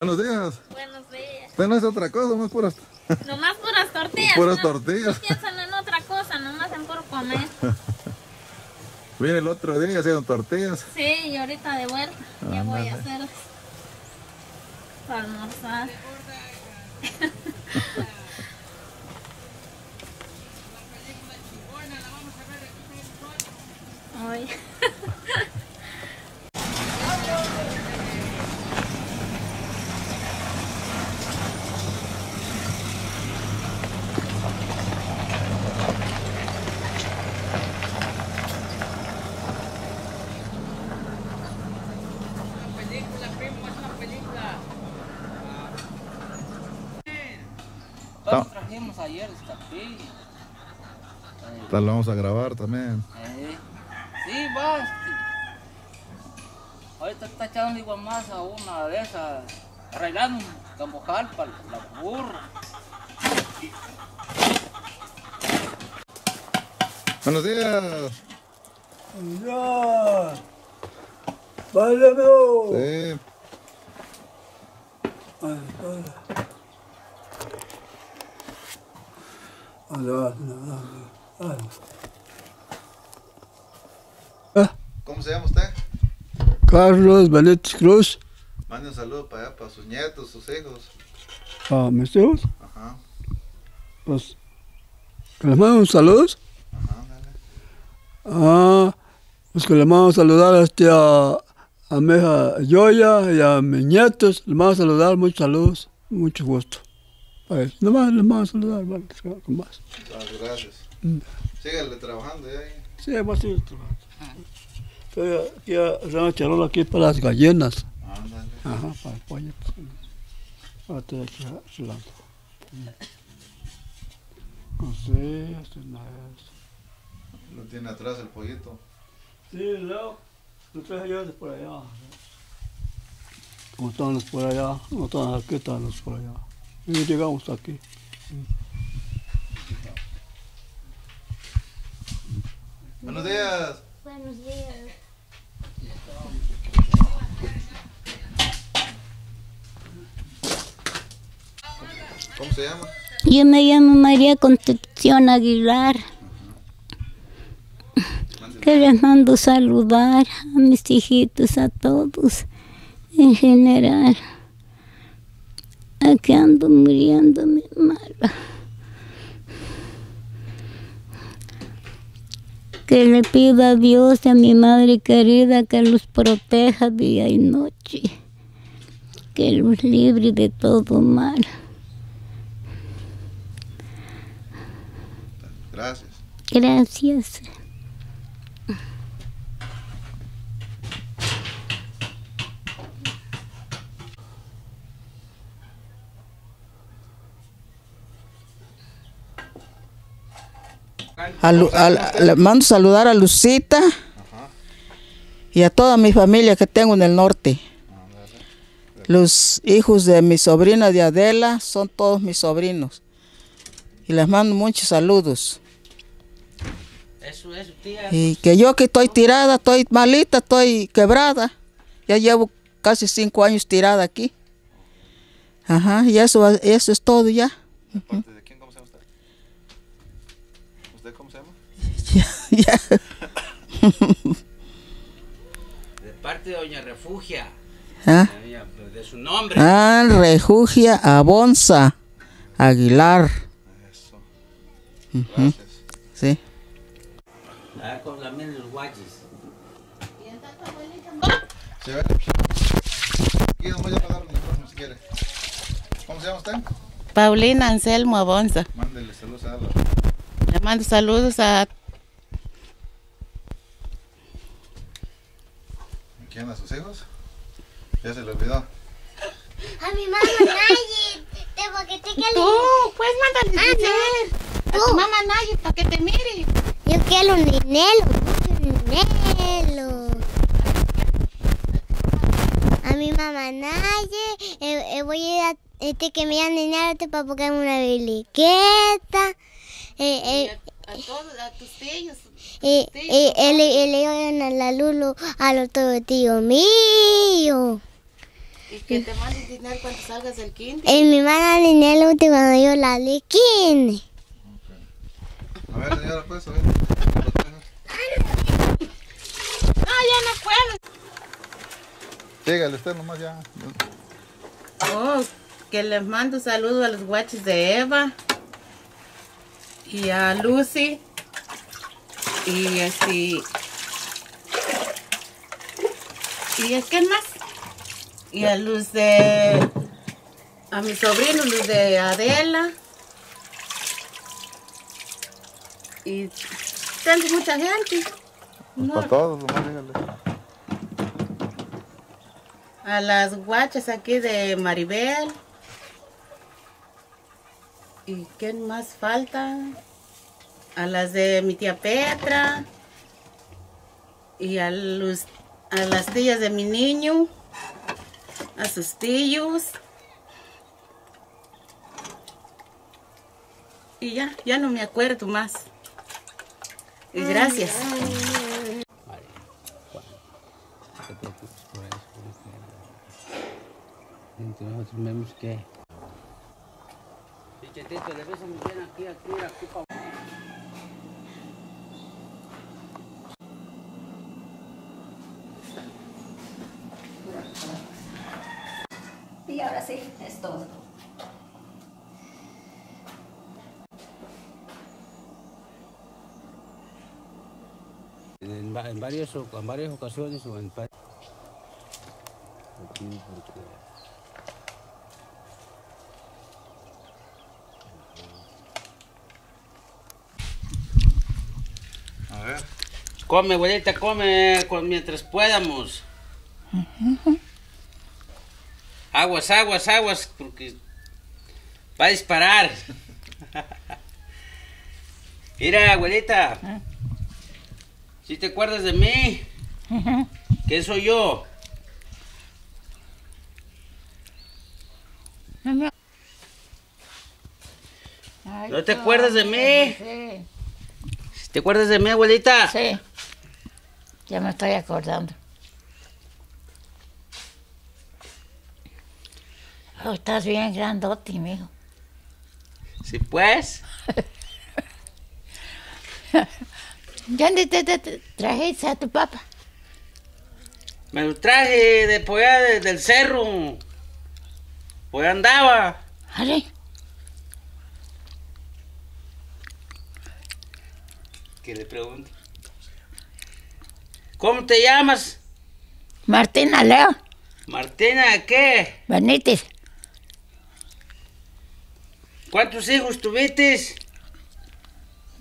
Buenos días. Buenos días. Pues no es otra cosa, no es puras... Nomás puras tortillas. Puras tortillas. No piensan en otra cosa, nomás en por comer. Mira, el otro día hicieron tortillas. Sí, y ahorita de vuelta. Ah, ya voy a hacerlas. Para almorzar. Hoy. Ayer está aquí. Tal lo vamos a grabar también. Sí, vas. Ahorita está echando igual más a una de esas. Arreglando un cambojal para la burra. Buenos días. Buenos días. Váyalo. Sí. Ay, ¿cómo se llama usted? Carlos Benítez Cruz. Mande un saludo para allá, para sus nietos, sus hijos. ¿Para mis hijos? Ajá. Pues, que les mando un saludo. Ajá, dale. Ah, pues que les mando a saludar a mi hija Yoya y a mis nietos. Les mando a saludar, muchos saludos, mucho gusto. Pues, nomás les vamos a saludar, vale, con más. Gracias. Síganle trabajando ya ahí. Sí, vamos a seguir trabajando. Estoy aquí haciendo una charola aquí para las gallinas. Ándale. Ajá, para el pollo. Ahora estoy aquí hablando. No sé, esto no es. ¿Lo tiene atrás el pollito? Sí, luego, lo traje yo de por allá. Como están los por allá, no están aquí, están los por allá. Y llegamos aquí. Buenos días. Buenos días. ¿Cómo se llama? Yo me llamo María Concepción Aguilar. Que les mando saludar a mis hijitos, a todos en general. Aquí ando muriéndome mala. Que le pido a Dios y a mi madre querida que los proteja día y noche. Que los libre de todo mal. Gracias. Gracias. Le mando saludar a Lucita. Ajá. Y a toda mi familia que tengo en el norte. Los hijos de mi sobrina de Adela son todos mis sobrinos. Y les mando muchos saludos. Eso, tía. Y que yo que estoy tirada, estoy malita, estoy quebrada. Ya llevo casi 5 años tirada aquí. Ajá, y eso es todo ya. Uh-huh. Ya. De parte de doña Refugia. ¿Ah? De su nombre. Ah, Refugia Alonzo Aguilar. Eso. Gracias. Sí. Ah, con la miel de los guachis. ¿Se ve? Aquí voy a pagar el uniforme si quiere. ¿Cómo se llama usted? Paulina Anselmo Abonza. Mándele saludos a Adler. Le mando saludos a... ¿Quién a sus hijos? Ya se le olvidó. A mi mamá Naye, tengo que te quiero. Tú, pues mándale dinero. A tu mamá Naye para que te mire. Yo quiero un dinero, A mi mamá Naye, voy a ir a que me dan dinero para buscarme una biliqueta. A todos, a tus tíos. Le oyen a la Lulu, a los tíos míos. ¿Y que te mandes dinero cuando salgas del kinder? Me mandan dinero cuando yo la de kinder. Okay. A ver, señora, pues, a ver. No, ya no puedo. Dígale usted nomás ya. Oh, que les mando saludos a los guachis de Eva y a Lucy y así. ¿Y a quién más? Y a los de... a mi sobrino, los de Adela. Y tengo mucha gente. No. Para todos, nomás díganle. A las guachas aquí de Maribel. ¿Y quién más falta? A las de mi tía Petra. Y a los... a las tías de mi niño, a sus tíos. Y ya, ya no me acuerdo más. Y gracias. Y ahora sí, es todo. En varias ocasiones o en varios... A ver. Come, abuelita, come mientras podamos. Uh-huh. Aguas, aguas, aguas, porque va a disparar. Mira, abuelita, si te acuerdas de mí, ¿qué soy yo? ¿No te acuerdas de mí? Sí. ¿Te acuerdas de mí, abuelita? Sí, ya me estoy acordando. Oh, estás bien grandote, mijo. Sí, pues. ¿Dónde te trajiste a tu papá? Me lo traje de por allá del cerro. Por allá andaba. ¿Ale? ¿Qué le pregunto? ¿Cómo te llamas? Martina Leo. ¿Martina qué? Benítez. ¿Cuántos hijos tuviste?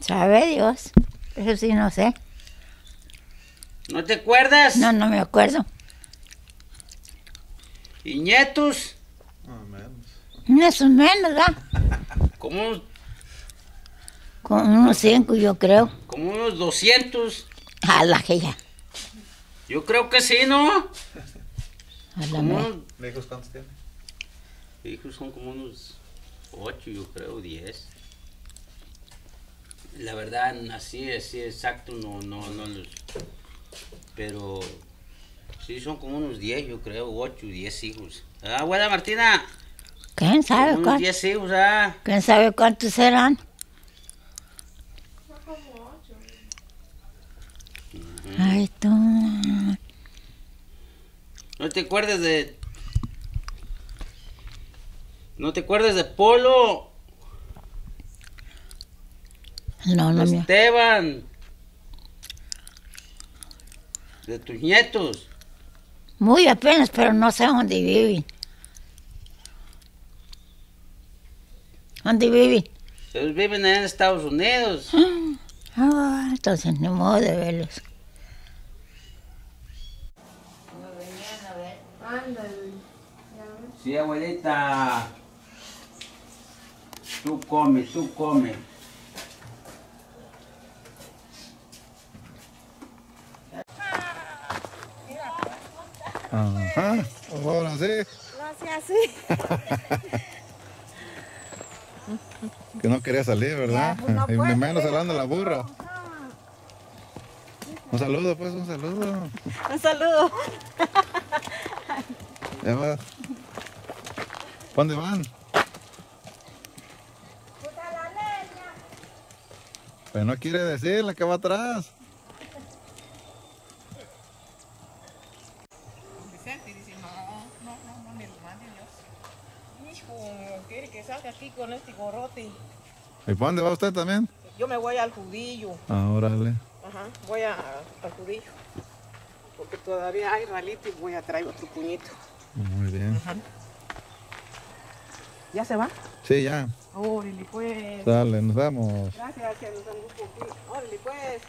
Sabe Dios, eso sí no sé. ¿No te acuerdas? No, no me acuerdo. ¿Y nietos? No, menos. Eso menos, ¿verdad? ¿Cómo? Como unos 5, yo creo. Como unos 200. A la que ya. Yo creo que sí, ¿no? A la mía. ¿Hijos cuántos tiene? Hijos son como unos... 8, yo creo, 10. La verdad, así exacto, no los... Pero... sí, son como unos 10, yo creo, 8, 10 hijos. Ah, abuela Martina. ¿Quién sabe cuántos? Unos 10 hijos, ah. ¿Quién sabe cuántos serán? Son como 8. Ay, tú... ¿No te acuerdas de... ¿No te acuerdas de Polo? No, no. De Esteban. De tus nietos. Muy apenas, pero no sé dónde viven. ¿Dónde viven? Ellos viven allá en Estados Unidos. Ah, entonces ni modo de verlos. No venían a ver. Ándale. Sí, abuelita. Tú come, tú come. Ajá, ahora sí. No sea así. Que no quería salir, ¿verdad? Ya, no, y menos hablando de la burra. Un saludo, pues, un saludo. Un saludo. Ya va. ¿Dónde van? Pues no quiere decir la que va atrás. Vicente dice, no me lo mande Dios. Hijo, quiere que salga aquí con este gorrote. ¿Y para dónde va usted también? Yo me voy al Judillo. Ah, órale. Ajá, voy al Judillo. Porque todavía hay ralito y voy a traer otro puñito. Muy bien. Ajá. ¿Ya se va? Sí, ya. Órale, pues. Dale, nos vamos. Gracias, que nos dan un poquito. Órale, pues.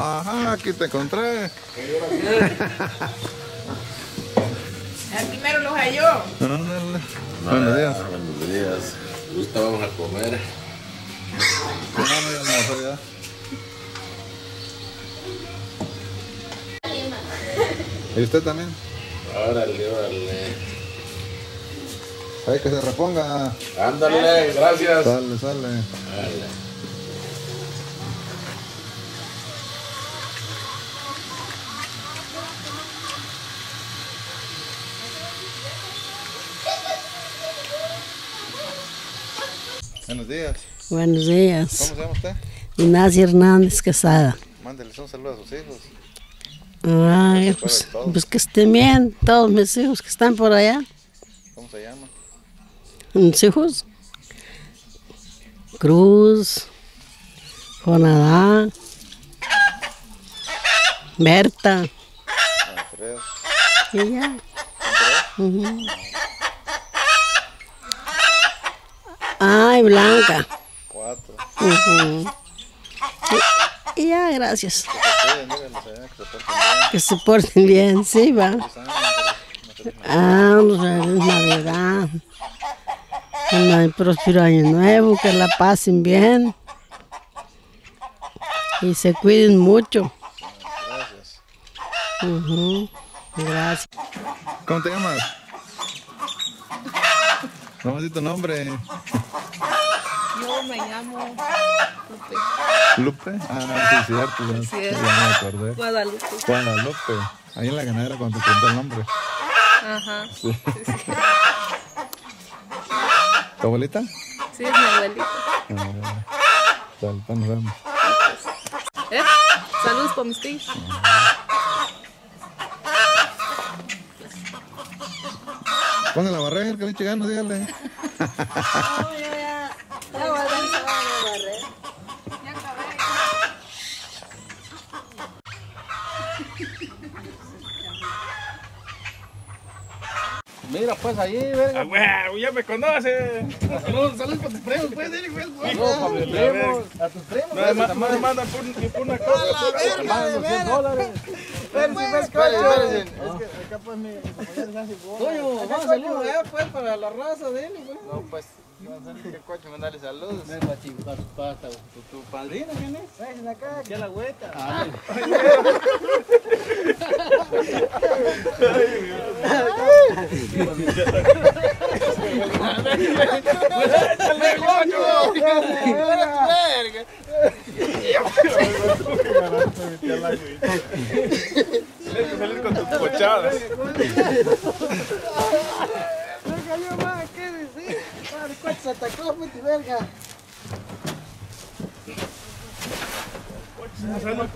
Ajá, aquí te encontré. Aquí primero los halló. Ándale. Buenos días. Buenos días. Gusta, vamos a comer. ¿Y usted también? Órale, órale. Hay que se reponga. Ándale, gracias. Sale, sale. Dale. Buenos días. Buenos días. ¿Cómo se llama usted? Inés Hernández Quesada. Mándeles un saludo a sus hijos. Ay, pues que estén bien, todos mis hijos que están por allá. ¿Cómo se llama? Mis hijos. Cruz, Juan Adán, Berta. ¿Y ella? Ay, Blanca. 4. Y ya, gracias. Que se porten bien, sí, va. Ah, pues es Navidad. Un próspero año nuevo, que la pasen bien. Y se cuiden mucho. Gracias. Gracias. ¿Cómo te llamas? ¿Cómo es tu nombre? Yo me llamo Lupe. ¿Lupe? Ah, sí, cierto. Sí, es. Ya me acordé. Guadalupe. Guadalupe. Ahí en la ganadera cuando te pregunté el nombre. Ajá. Sí. Sí. ¿Tu abuelita? Sí, es mi abuelita. Salud, nos vemos. ¿Eh? Saludos, Pomistín. Ponga la barrera, que le eche ganas, dígale. Mira, pues ahí, verga. Ah, güey, ya me conoce. Saludos, saludos para tus primos, pues, dile, güey. A tus primos. Nada más me mandan por una cosa. A la verga, $100. Espérense. Es que acá pues mi compañero Nancy Gómez. Coño, vamos a salir pues para la raza de él, güey. No, pues, vamos a salir que coche, mandarle saludos. Ven, guachín, para tu padrino, ¿quién es? Ven acá. Ya la güeta. Ay, tienes que salir con tus pochadas. No cayó más, ¿qué decir? Padre, cuánto se atacó, puti verga. Se nos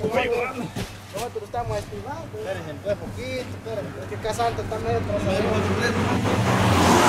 Nosotros estamos estimados. Espérense, pues poquito, espérense. Es que Casanta está medio trazado.